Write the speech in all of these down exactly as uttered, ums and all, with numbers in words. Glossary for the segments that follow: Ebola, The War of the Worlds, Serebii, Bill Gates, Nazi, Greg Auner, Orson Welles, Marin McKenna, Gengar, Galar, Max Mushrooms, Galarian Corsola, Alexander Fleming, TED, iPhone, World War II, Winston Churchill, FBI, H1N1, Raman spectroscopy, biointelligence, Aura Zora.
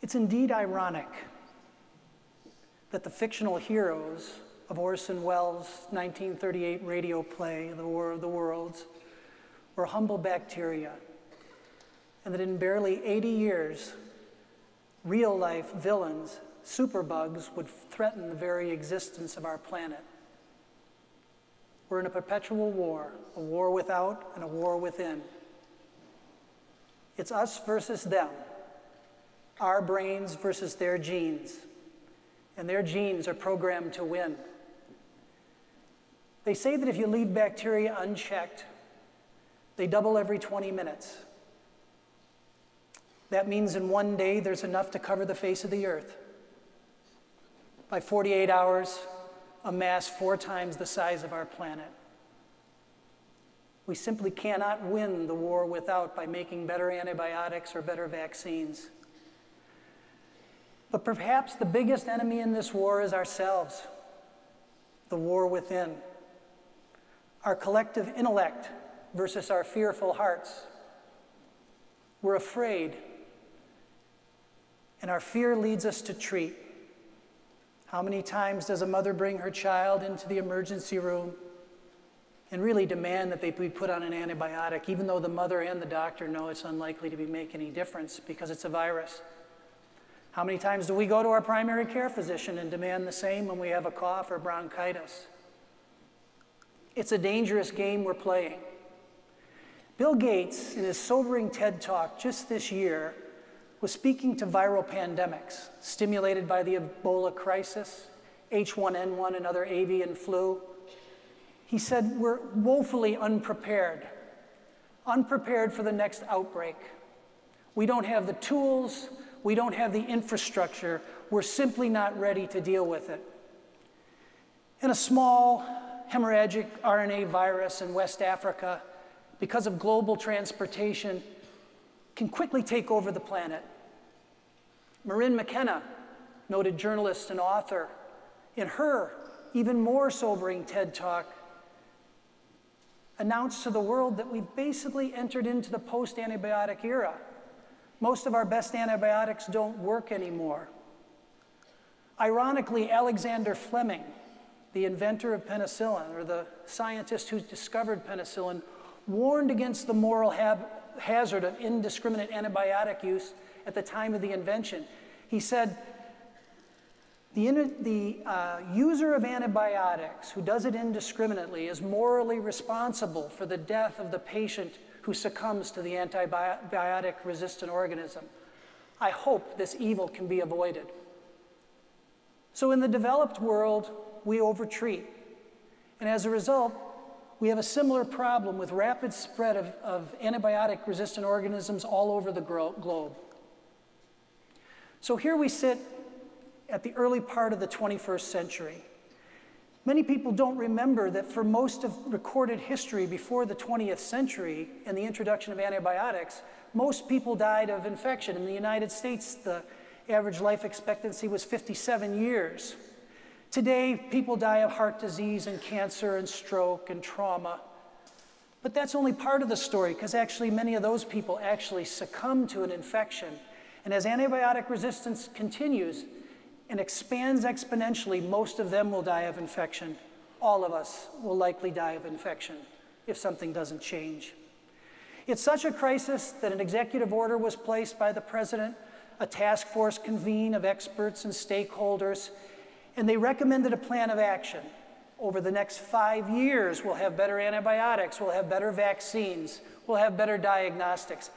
It's indeed ironic that the fictional heroes of Orson Welles' nineteen thirty-eight radio play, The War of the Worlds, were humble bacteria, and that in barely eighty years, real-life villains, superbugs, would threaten the very existence of our planet. We're in a perpetual war, a war without and a war within. It's us versus them. Our brains versus their genes, and their genes are programmed to win. They say that if you leave bacteria unchecked, they double every twenty minutes. That means in one day, there's enough to cover the face of the earth. By forty-eight hours, a mass four times the size of our planet. We simply cannot win the war without by making better antibiotics or better vaccines. But perhaps the biggest enemy in this war is ourselves, the war within. Our collective intellect versus our fearful hearts. We're afraid, and our fear leads us to treat. How many times does a mother bring her child into the emergency room and really demand that they be put on an antibiotic, even though the mother and the doctor know it's unlikely to make any difference because it's a virus? How many times do we go to our primary care physician and demand the same when we have a cough or bronchitis? It's a dangerous game we're playing. Bill Gates, in his sobering TED Talk just this year, was speaking to viral pandemics stimulated by the Ebola crisis, H one N one, and other avian flu. He said, we're woefully unprepared, unprepared for the next outbreak. We don't have the tools. We don't have the infrastructure. We're simply not ready to deal with it. In a small hemorrhagic R N A virus in West Africa, because of global transportation, can quickly take over the planet. Marin McKenna, noted journalist and author, in her even more sobering TED Talk, announced to the world that we've basically entered into the post-antibiotic era. Most of our best antibiotics don't work anymore. Ironically, Alexander Fleming, the inventor of penicillin, or the scientist who discovered penicillin, warned against the moral hazard of indiscriminate antibiotic use at the time of the invention. He said, the, the uh, user of antibiotics who does it indiscriminately is morally responsible for the death of the patient who succumbs to the antibiotic-resistant organism. I hope this evil can be avoided. So in the developed world, we overtreat. And as a result, we have a similar problem with rapid spread of, of antibiotic-resistant organisms all over the globe. So here we sit at the early part of the twenty-first century. Many people don't remember that for most of recorded history before the twentieth century and the introduction of antibiotics, most people died of infection. In the United States, the average life expectancy was fifty-seven years. Today, people die of heart disease and cancer and stroke and trauma. But that's only part of the story, because actually many of those people actually succumb to an infection. And as antibiotic resistance continues and expands exponentially, most of them will die of infection. All of us will likely die of infection if something doesn't change. It's such a crisis that an executive order was placed by the president, a task force convened of experts and stakeholders, and they recommended a plan of action. Over the next five years, we'll have better antibiotics, we'll have better vaccines, we'll have better diagnostics.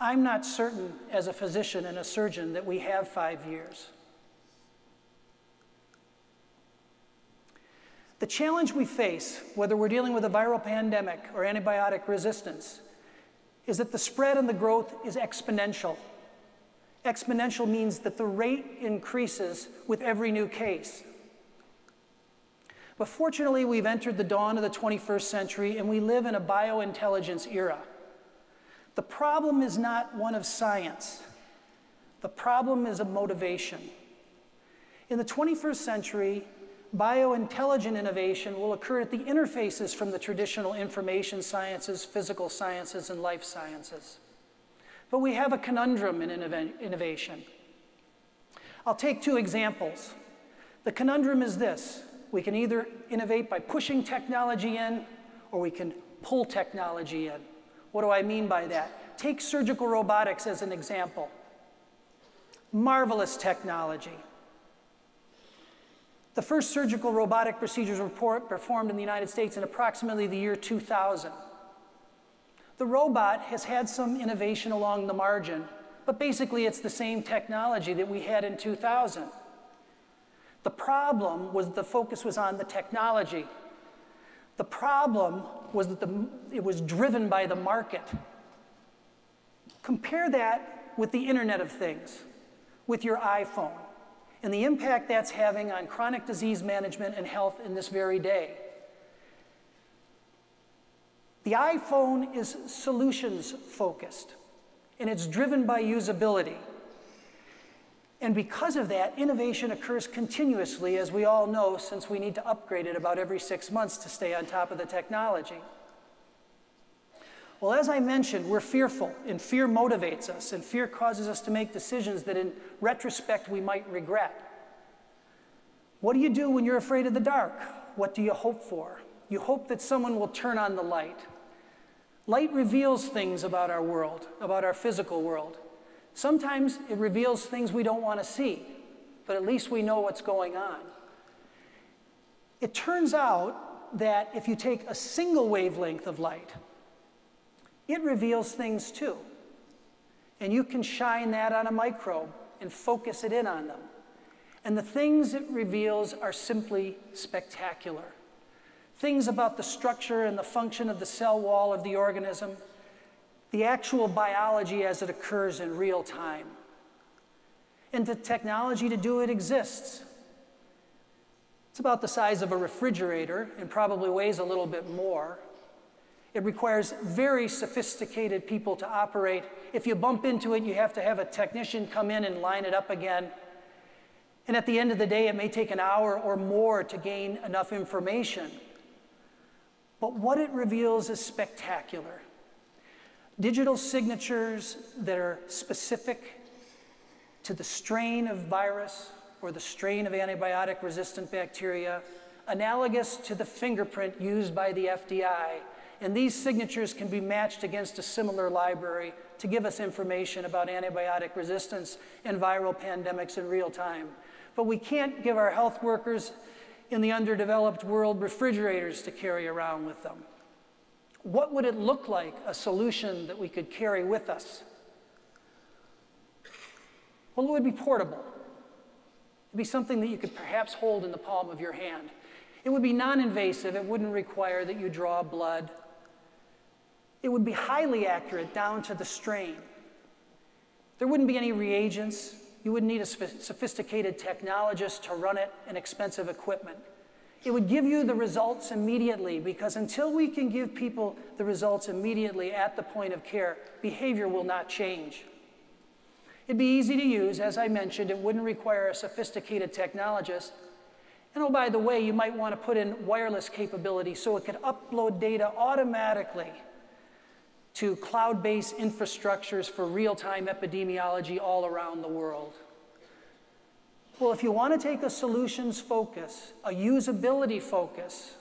I'm not certain, as a physician and a surgeon, that we have five years. The challenge we face, whether we're dealing with a viral pandemic or antibiotic resistance, is that the spread and the growth is exponential. Exponential means that the rate increases with every new case. But fortunately, we've entered the dawn of the twenty-first century, and we live in a biointelligence era. The problem is not one of science. The problem is a motivation. In the twenty-first century, biointelligent innovation will occur at the interfaces from the traditional information sciences, physical sciences, and life sciences. But we have a conundrum in innovation. I'll take two examples. The conundrum is this. We can either innovate by pushing technology in, or we can pull technology in. What do I mean by that? Take surgical robotics as an example. Marvelous technology. The first surgical robotic procedures were performed in the United States in approximately the year two thousand. The robot has had some innovation along the margin, but basically it's the same technology that we had in two thousand. The problem was the focus was on the technology. The problem was that the, it was driven by the market. Compare that with the Internet of Things, with your iPhone, and the impact that's having on chronic disease management and health in this very day. The iPhone is solutions focused, and it's driven by usability. And because of that, innovation occurs continuously, as we all know, since we need to upgrade it about every six months to stay on top of the technology. Well, as I mentioned, we're fearful, and fear motivates us, and fear causes us to make decisions that in retrospect we might regret. What do you do when you're afraid of the dark? What do you hope for? You hope that someone will turn on the light. Light reveals things about our world, about our physical world. Sometimes it reveals things we don't want to see, but at least we know what's going on. It turns out that if you take a single wavelength of light, it reveals things too. And you can shine that on a microbe and focus it in on them. And the things it reveals are simply spectacular. Things about the structure and the function of the cell wall of the organism, the actual biology as it occurs in real time. And the technology to do it exists. It's about the size of a refrigerator and probably weighs a little bit more. It requires very sophisticated people to operate. If you bump into it, you have to have a technician come in and line it up again. And at the end of the day, it may take an hour or more to gain enough information. But what it reveals is spectacular. Digital signatures that are specific to the strain of virus or the strain of antibiotic-resistant bacteria, analogous to the fingerprint used by the F B I. And these signatures can be matched against a similar library to give us information about antibiotic resistance and viral pandemics in real time. But we can't give our health workers in the underdeveloped world refrigerators to carry around with them. What would it look like, a solution that we could carry with us? Well, it would be portable. It would be something that you could perhaps hold in the palm of your hand. It would be non-invasive. It wouldn't require that you draw blood. It would be highly accurate down to the strain. There wouldn't be any reagents. You wouldn't need a sophisticated technologist to run it and expensive equipment. It would give you the results immediately, because until we can give people the results immediately at the point of care, behavior will not change. It'd be easy to use. As I mentioned, it wouldn't require a sophisticated technologist. And oh, by the way, you might want to put in wireless capability so it could upload data automatically to cloud-based infrastructures for real-time epidemiology all around the world. Well, if you want to take a solutions focus, a usability focus,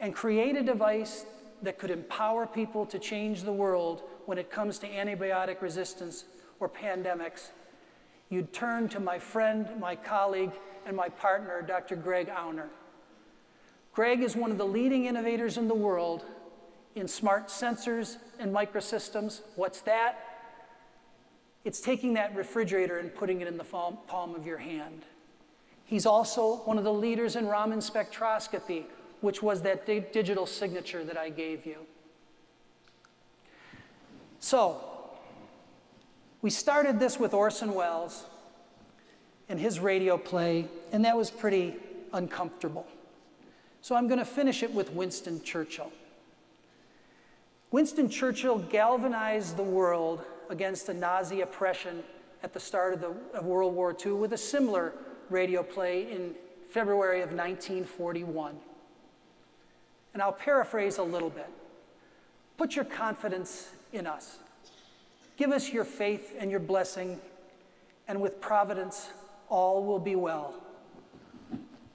and create a device that could empower people to change the world when it comes to antibiotic resistance or pandemics, you'd turn to my friend, my colleague, and my partner, Doctor Greg Auner. Greg is one of the leading innovators in the world in smart sensors and microsystems. What's that? It's taking that refrigerator and putting it in the palm of your hand. He's also one of the leaders in Raman spectroscopy, which was that di- digital signature that I gave you. So, we started this with Orson Welles and his radio play, and that was pretty uncomfortable. So I'm going to finish it with Winston Churchill. Winston Churchill galvanized the world against the Nazi oppression at the start of, the, of World War Two with a similar radio play in February of nineteen forty-one. And I'll paraphrase a little bit. Put your confidence in us. Give us your faith and your blessing, and with providence, all will be well.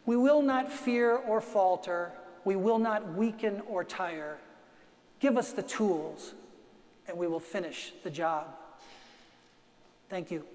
We will not fear or falter. We will not weaken or tire. Give us the tools, and we will finish the job. Thank you.